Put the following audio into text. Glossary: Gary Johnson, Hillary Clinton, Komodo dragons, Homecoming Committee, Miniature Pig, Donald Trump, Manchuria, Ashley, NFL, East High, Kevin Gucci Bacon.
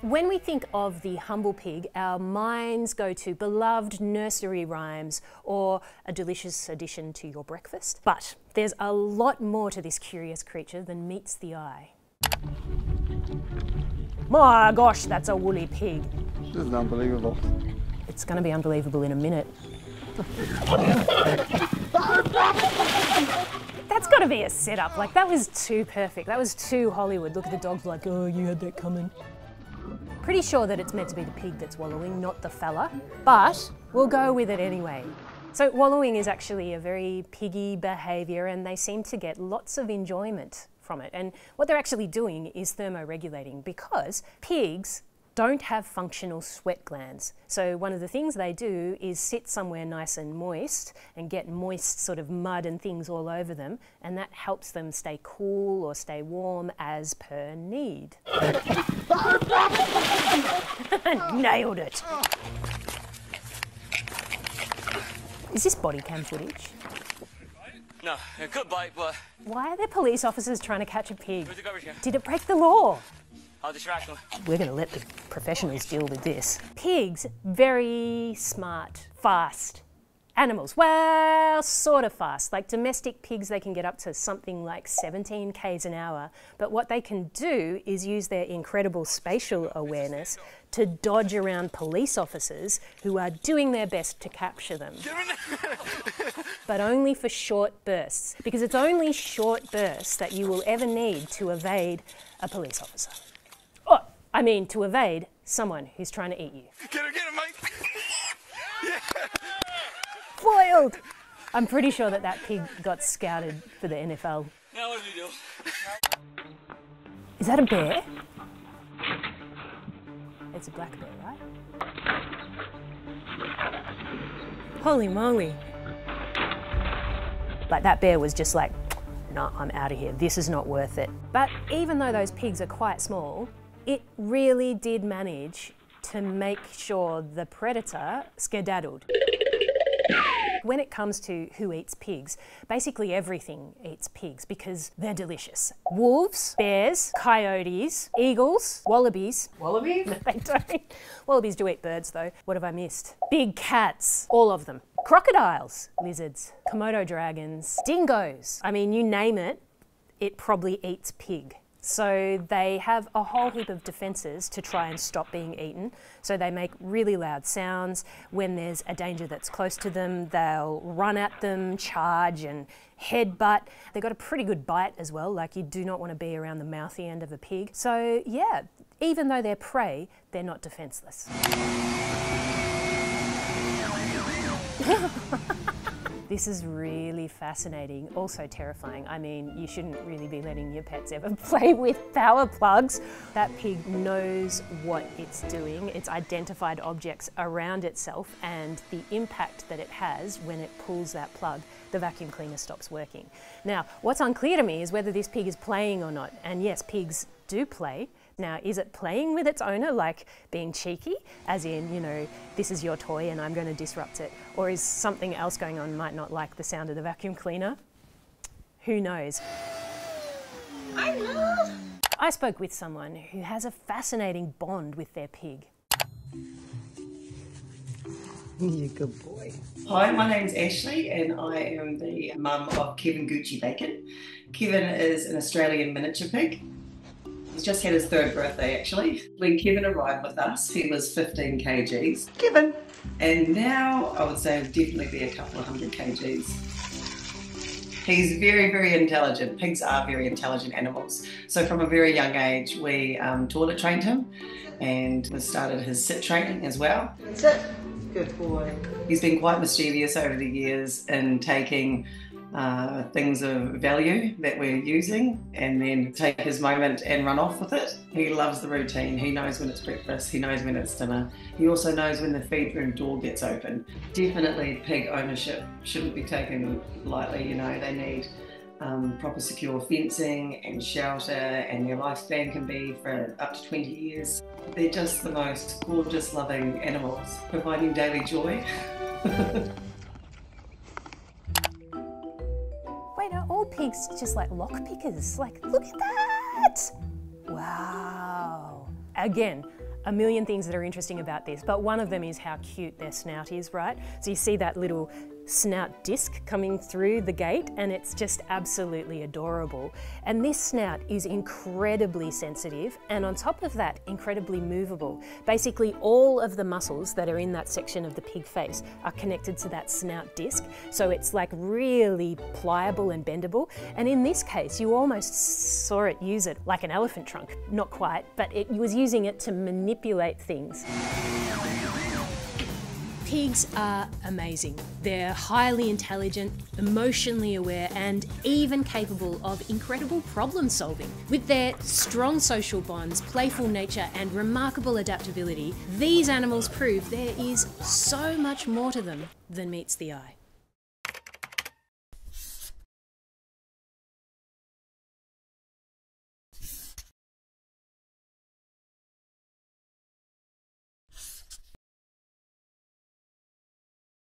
When we think of the humble pig, our minds go to beloved nursery rhymes or a delicious addition to your breakfast. But there's a lot more to this curious creature than meets the eye. My gosh, that's a woolly pig. This is unbelievable. It's going to be unbelievable in a minute. That's got to be a setup. Like, that was too perfect. That was too Hollywood. Look at the dog's like, oh, you had that coming. Pretty sure that it's meant to be the pig that's wallowing, not the fella, but we'll go with it anyway. So wallowing is actually a very piggy behaviour, and they seem to get lots of enjoyment from it. And what they're actually doing is thermoregulating, because pigs don't have functional sweat glands. So one of the things they do is sit somewhere nice and moist and get moist sort of mud and things all over them, and that helps them stay cool or stay warm as per need. Nailed it! Is this body cam footage? No, it could bite, but... Why are there police officers trying to catch a pig? Did it break the law? I'll distract them. We're going to let the professionals deal with this. Pigs, very smart, fast animals. Well, sort of fast. Like domestic pigs, they can get up to something like 17 k's an hour. But what they can do is use their incredible spatial awareness to dodge around police officers who are doing their best to capture them. But only for short bursts, because it's only short bursts that you will ever need to evade a police officer. I mean, to evade someone who's trying to eat you. Get him, mate! Yeah. Foiled! I'm pretty sure that that pig got scouted for the NFL. Now what do you do? Is that a bear? It's a black bear, right? Holy moly. Like, that bear was just like, no, I'm out of here. This is not worth it. But even though those pigs are quite small, it really did manage to make sure the predator skedaddled. When it comes to who eats pigs, basically everything eats pigs because they're delicious. Wolves, bears, coyotes, eagles, wallabies. Wallabies? No, they don't. Wallabies do eat birds though. What have I missed? Big cats, all of them. Crocodiles, lizards, Komodo dragons, dingoes. I mean, you name it, it probably eats pig. So they have a whole heap of defences to try and stop being eaten. So they make really loud sounds. When there's a danger that's close to them, they'll run at them, charge and headbutt. They've got a pretty good bite as well, like you do not want to be around the mouthy end of a pig. So yeah, even though they're prey, they're not defenceless. This is really fascinating, also terrifying. I mean, you shouldn't really be letting your pets ever play with power plugs. That pig knows what it's doing. It's identified objects around itself and the impact that it has when it pulls that plug. The vacuum cleaner stops working. Now, what's unclear to me is whether this pig is playing or not. And yes, pigs do play. Now, is it playing with its owner, like being cheeky, as in, you know, this is your toy and I'm going to disrupt it? Or is something else going on, might not like the sound of the vacuum cleaner? Who knows? I spoke with someone who has a fascinating bond with their pig. You're a good boy. Hi, my name's Ashley and I am the mum of Kevin Gucci Bacon. Kevin is an Australian miniature pig. He's just had his third birthday, actually. When Kevin arrived with us, he was 15 kgs. Kevin! And now, I would say, he'll definitely be a couple of 100 kgs. He's very, very intelligent. Pigs are very intelligent animals. So from a very young age, we toilet trained him and we started his sit training as well. Sit. Good boy. He's been quite mischievous over the years in taking things of value that we're using and then take his moment and run off with it. He loves the routine. He knows when it's breakfast, he knows when it's dinner. He also knows when the feed room door gets open. Definitely pig ownership shouldn't be taken lightly, you know. They need proper secure fencing and shelter, and their lifespan can be for up to 20 years. They're just the most gorgeous, loving animals, providing daily joy. Pigs just like lock pickers. Like, look at that! What? Wow. Again, a million things that are interesting about this, but one of them is how cute their snout is, right? So you see that little snout disc coming through the gate, and it's just absolutely adorable. And this snout is incredibly sensitive, and on top of that, incredibly movable. Basically, all of the muscles that are in that section of the pig face are connected to that snout disc, so it's like really pliable and bendable. And in this case, you almost saw it use it like an elephant trunk. Not quite, but it was using it to manipulate things. Pigs are amazing. They're highly intelligent, emotionally aware, and even capable of incredible problem solving. With their strong social bonds, playful nature, and remarkable adaptability, these animals prove there is so much more to them than meets the eye.